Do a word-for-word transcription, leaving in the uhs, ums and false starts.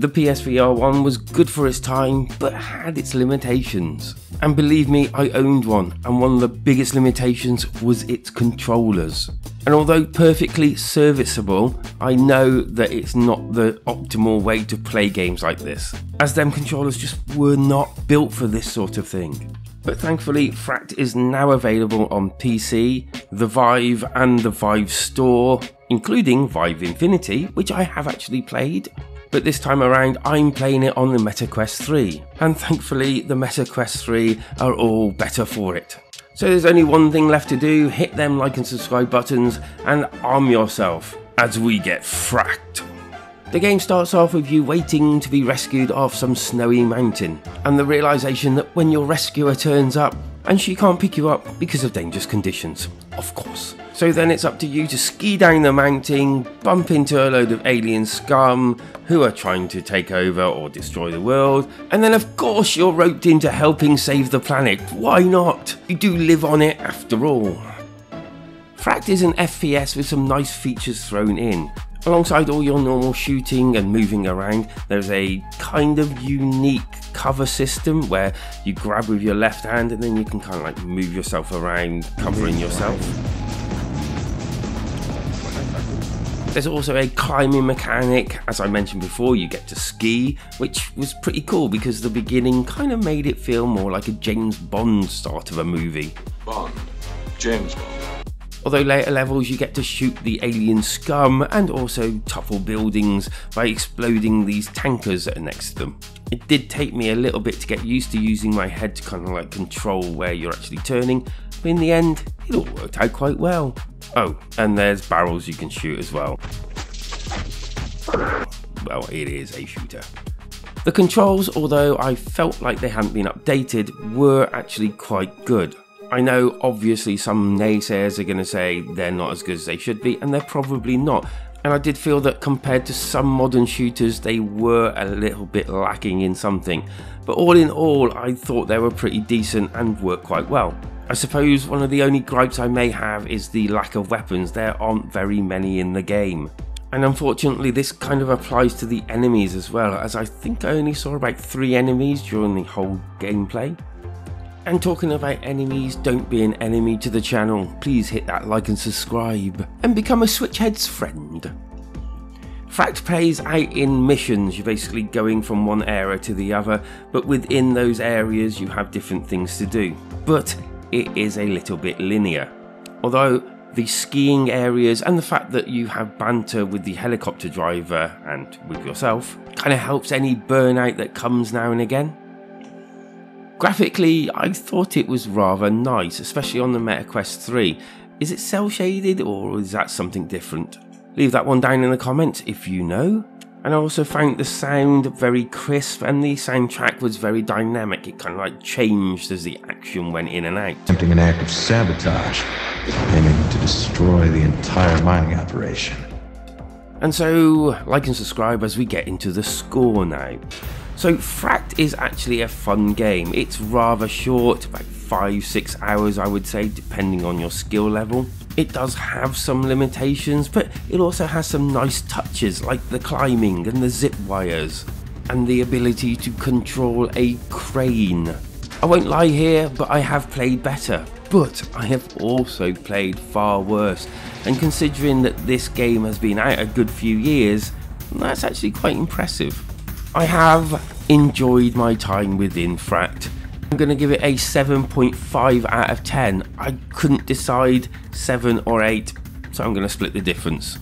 The P S V R one was good for its time, but had its limitations. And believe me, I owned one, and one of the biggest limitations was its controllers. And although perfectly serviceable, I know that it's not the optimal way to play games like this, as them controllers just were not built for this sort of thing. But thankfully, Fracked is now available on P C, the Vive and the Vive Store, including Vive Infinity, which I have actually played. But this time around, I'm playing it on the Meta Quest three, and thankfully the Meta Quest three are all better for it. So there's only one thing left to do: hit them like and subscribe buttons and arm yourself as we get fracked. The game starts off with you waiting to be rescued off some snowy mountain, and the realisation that when your rescuer turns up, and she can't pick you up because of dangerous conditions, of course. So then it's up to you to ski down the mountain, bump into a load of alien scum who are trying to take over or destroy the world, and then of course you're roped into helping save the planet. Why not? You do live on it after all. Fracked is an F P S with some nice features thrown in. Alongside all your normal shooting and moving around, there's a kind of unique cover system where you grab with your left hand and then you can kind of like move yourself around, covering yourself. There's also a climbing mechanic. As I mentioned before, you get to ski, which was pretty cool because the beginning kind of made it feel more like a James Bond start of a movie. Bond. James Bond. Although later levels you get to shoot the alien scum and also topple buildings by exploding these tankers that are next to them. It did take me a little bit to get used to using my head to kind of like control where you're actually turning, but in the end it all worked out quite well. Oh, and there's barrels you can shoot as well. Well, it is a shooter. The controls, although I felt like they hadn't been updated, were actually quite good. I know obviously some naysayers are going to say they're not as good as they should be, and they're probably not, and I did feel that compared to some modern shooters they were a little bit lacking in something, but all in all I thought they were pretty decent and worked quite well. I suppose one of the only gripes I may have is the lack of weapons. There aren't very many in the game, and unfortunately this kind of applies to the enemies as well, as I think I only saw about three enemies during the whole gameplay. And talking about enemies, don't be an enemy to the channel. Please hit that like and subscribe and become a Switch Heads friend. Fracked plays out in missions. You're basically going from one area to the other, but within those areas you have different things to do. But it is a little bit linear. Although the skiing areas and the fact that you have banter with the helicopter driver and with yourself kind of helps any burnout that comes now and again. Graphically, I thought it was rather nice, especially on the Meta Quest three. Is it cell shaded or is that something different? Leave that one down in the comments if you know. And I also found the sound very crisp, and the soundtrack was very dynamic. It kind of like changed as the action went in and out. Attempting an act of sabotage, aiming to destroy the entire mining operation. And so, like and subscribe as we get into the score now. So Fracked is actually a fun game. It's rather short, about five, six hours I would say, depending on your skill level. It does have some limitations, but it also has some nice touches like the climbing and the zip wires and the ability to control a crane. I won't lie here, but I have played better, but I have also played far worse. And considering that this game has been out a good few years, that's actually quite impressive. I have enjoyed my time within Fracked. I'm going to give it a seven point five out of ten. I couldn't decide seven or eight, so I'm going to split the difference.